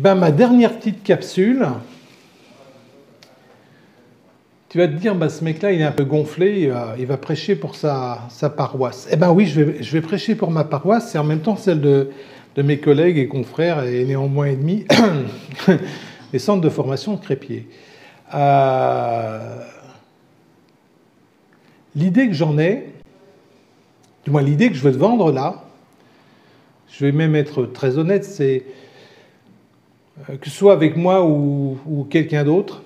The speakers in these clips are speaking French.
ben, ma dernière petite capsule, tu vas te dire, bah, ce mec-là, il est un peu gonflé, il va prêcher pour sa paroisse. Eh bien oui, je vais prêcher pour ma paroisse, c'est en même temps celle de mes collègues et confrères, et néanmoins ennemis, les centres de formation de Crépier. L'idée que j'en ai, du moins l'idée que je veux te vendre là, je vais même être très honnête, c'est que ce soit avec moi ou quelqu'un d'autre,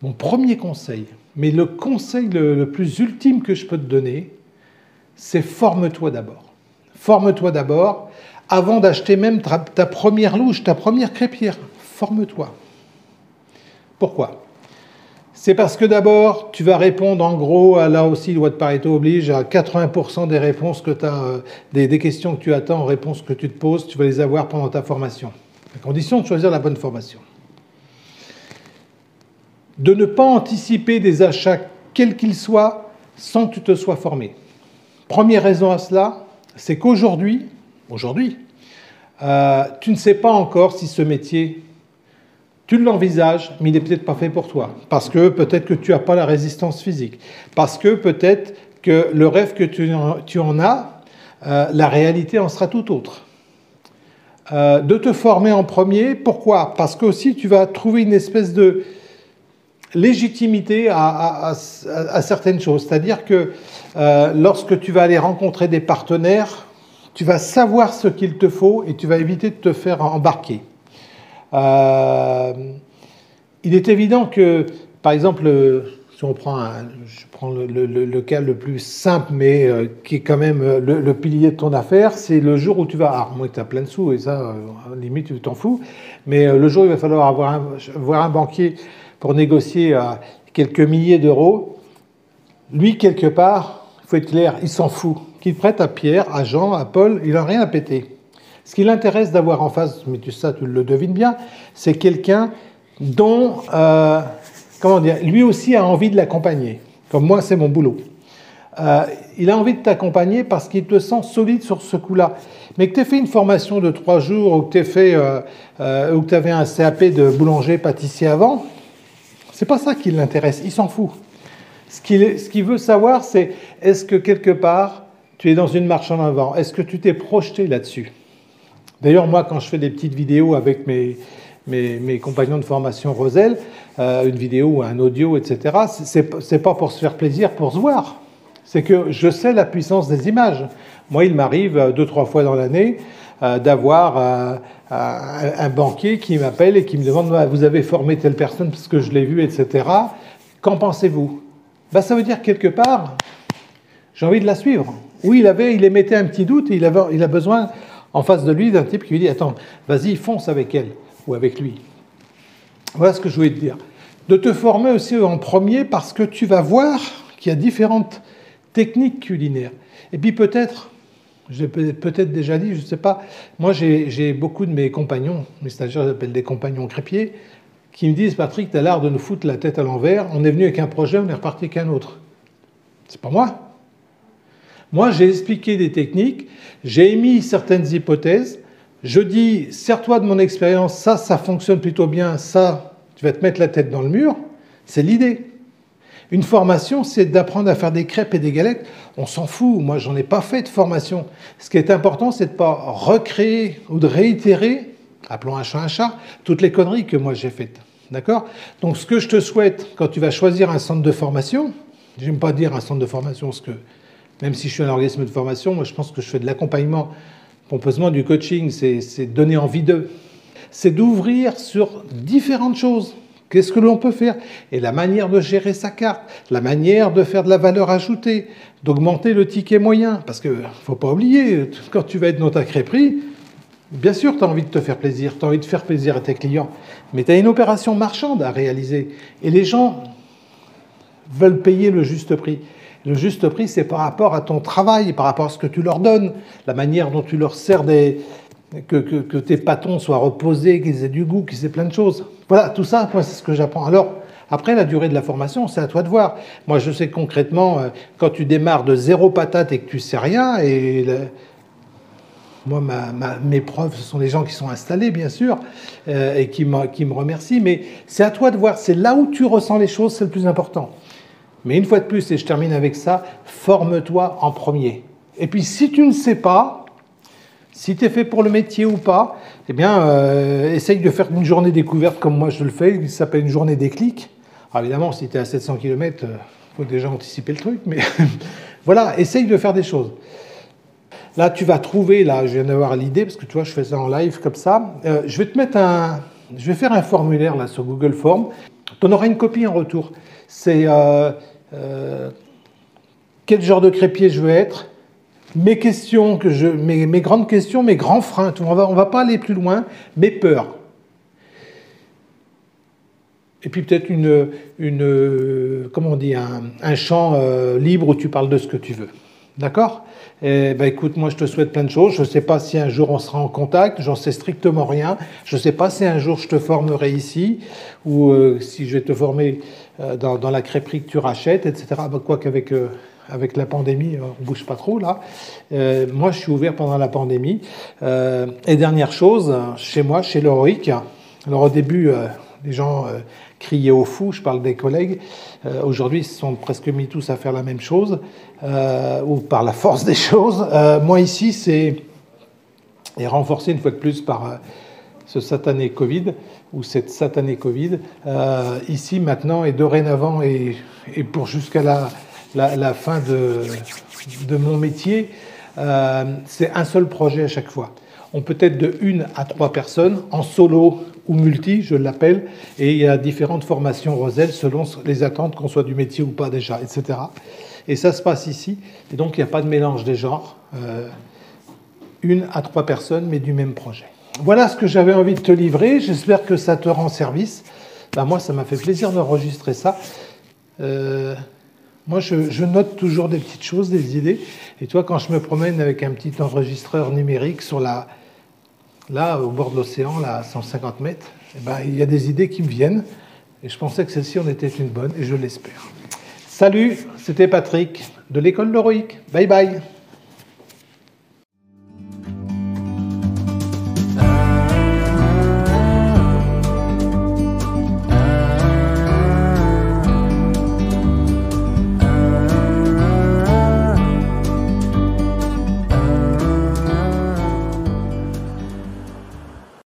mon premier conseil, mais le conseil le plus ultime que je peux te donner, c'est forme-toi d'abord. Forme-toi d'abord, avant d'acheter même ta première louche, ta première crêpière. Forme-toi. Pourquoi? C'est parce que d'abord, tu vas répondre en gros, là aussi, loi de Pareto oblige, à 80% des réponses que tu as, des questions que tu attends, réponses que tu te poses, tu vas les avoir pendant ta formation. À condition de choisir la bonne formation. De ne pas anticiper des achats, quels qu'ils soient, sans que tu te sois formé. Première raison à cela, c'est qu'aujourd'hui, tu ne sais pas encore si ce métier, tu l'envisages, mais il n'est peut-être pas fait pour toi. Parce que peut-être que tu n'as pas la résistance physique. Parce que peut-être que le rêve que tu en as, la réalité en sera tout autre. De te former en premier, pourquoi? Parce que aussi tu vas trouver une espèce de légitimité à certaines choses. C'est-à-dire que lorsque tu vas aller rencontrer des partenaires, tu vas savoir ce qu'il te faut et tu vas éviter de te faire embarquer. Il est évident que, par exemple, si on prend je prends le cas le plus simple, mais qui est quand même le pilier de ton affaire, c'est le jour où tu vas, à moins que tu as plein de sous, et ça, limite, tu t'en fous, mais le jour où il va falloir voir un banquier pour négocier quelques milliers d'euros, lui, quelque part, il faut être clair, il s'en fout. Qu'il prête à Pierre, à Jean, à Paul, il n'a rien à péter. Ce qui l'intéresse d'avoir en face, mais ça, tu le devines bien, c'est quelqu'un dont, comment dire, lui aussi a envie de l'accompagner. Comme moi, c'est mon boulot. Il a envie de t'accompagner parce qu'il te sent solide sur ce coup-là. Mais que tu aies fait une formation de 3 jours ou que tu avais un CAP de boulanger-pâtissier avant, c'est pas ça qui l'intéresse, il s'en fout. Ce qu'il veut savoir, c'est est-ce que quelque part, tu es dans une marche en avant? Est-ce que tu t'es projeté là-dessus? D'ailleurs, moi, quand je fais des petites vidéos avec mes compagnons de formation Rozell, une vidéo, un audio, etc., c'est pas pour se faire plaisir, pour se voir. C'est que je sais la puissance des images. Moi, il m'arrive 2-3 fois dans l'année d'avoir un banquier qui m'appelle et qui me demande « Vous avez formé telle personne parce que je l'ai vue, etc. Qu'en pensez-vous » Ben, ça veut dire quelque part, j'ai envie de la suivre. Oui, il émettait un petit doute et il a besoin en face de lui d'un type qui lui dit « Attends, vas-y, fonce avec elle ou avec lui. » Voilà ce que je voulais te dire. De te former aussi en premier parce que tu vas voir qu'il y a différentes techniques culinaires. Et puis peut-être, je l'ai peut-être déjà dit, je ne sais pas, moi j'ai beaucoup de mes compagnons, mes stagiaires j'appelle des compagnons crépiers, qui me disent « Patrick, tu as l'art de nous foutre la tête à l'envers, on est venu avec un projet, on est reparti avec un autre. » C'est pas moi. Moi j'ai expliqué des techniques, j'ai émis certaines hypothèses, je dis « Sers-toi de mon expérience, ça fonctionne plutôt bien, ça, tu vas te mettre la tête dans le mur. » C'est l'idée. Une formation, c'est d'apprendre à faire des crêpes et des galettes. On s'en fout. Moi, j'en ai pas fait de formation. Ce qui est important, c'est de ne pas recréer ou de réitérer, appelons un chat, toutes les conneries que moi j'ai faites. D'accord? Donc, ce que je te souhaite, quand tu vas choisir un centre de formation, j'aime pas dire un centre de formation, parce que même si je suis un organisme de formation, moi, je pense que je fais de l'accompagnement, pompeusement du coaching, c'est donner envie d'eux. C'est d'ouvrir sur différentes choses. Qu'est-ce que l'on peut faire? Et la manière de gérer sa carte, la manière de faire de la valeur ajoutée, d'augmenter le ticket moyen. Parce qu'il ne faut pas oublier, quand tu vas être dans ta crêperie, bien sûr, tu as envie de te faire plaisir, tu as envie de faire plaisir à tes clients, mais tu as une opération marchande à réaliser. Et les gens veulent payer le juste prix. Le juste prix, c'est par rapport à ton travail, par rapport à ce que tu leur donnes, la manière dont tu leur sers des... Que tes pâtons soient reposés, qu'ils aient du goût, qu'ils aient plein de choses. Voilà, tout ça, moi, c'est ce que j'apprends. Alors, après, la durée de la formation, c'est à toi de voir. Moi, je sais concrètement, quand tu démarres de 0 patate et que tu sais rien, Moi, mes profs, ce sont les gens qui sont installés, bien sûr, et qui me remercient. Mais c'est à toi de voir, c'est là où tu ressens les choses, c'est le plus important. Mais une fois de plus, et je termine avec ça, forme-toi en premier. Et puis, si tu ne sais pas, si tu es fait pour le métier ou pas, eh bien, essaye de faire une journée découverte comme moi je le fais, qui s'appelle une journée déclic. Alors, évidemment, si tu es à 700 km, il faut déjà anticiper le truc, mais voilà, essaye de faire des choses. Là, tu vas trouver, là, je viens d'avoir l'idée, parce que tu vois, je fais ça en live comme ça. Je vais te mettre je vais faire un formulaire là sur Google Forms. Tu en auras une copie en retour. C'est quel genre de crépier je veux être, mes questions, mes grandes questions, mes grands freins. On va pas aller plus loin, mes peurs. Et puis peut-être comment on dit, un champ libre où tu parles de ce que tu veux. D'accord ? Eh ben, écoute, moi je te souhaite plein de choses. Je ne sais pas si un jour on sera en contact, j'en sais strictement rien. Je ne sais pas si un jour je te formerai ici ou si je vais te former dans la crêperie que tu rachètes, etc. Ben, quoi qu'avec avec la pandémie, on ne bouge pas trop là. Moi je suis ouvert pendant la pandémie. Et dernière chose, chez moi, chez L'Heroïc, alors au début, les gens criaient au fou, je parle des collègues. Aujourd'hui, ils se sont presque mis tous à faire la même chose, ou par la force des choses. Moi, ici, et renforcé une fois de plus par ce satané Covid, ou cette satanée Covid, ici, maintenant, et dorénavant, et pour jusqu'à la fin de mon métier, c'est un seul projet à chaque fois. On peut être de 1 à 3 personnes, en solo ou multi, je l'appelle, et il y a différentes formations Rozell selon les attentes, qu'on soit du métier ou pas déjà, etc. Et ça se passe ici, et donc il n'y a pas de mélange des genres, 1 à 3 personnes, mais du même projet. Voilà ce que j'avais envie de te livrer, j'espère que ça te rend service. Ben moi, ça m'a fait plaisir d'enregistrer ça. Moi, je note toujours des petites choses, des idées. Et toi, quand je me promène avec un petit enregistreur numérique sur là, au bord de l'océan, là, à 150 mètres, eh ben, il y a des idées qui me viennent. Et je pensais que celle-ci en était une bonne, et je l'espère. Salut, c'était Patrick de l'école L'Heroïc. Bye bye.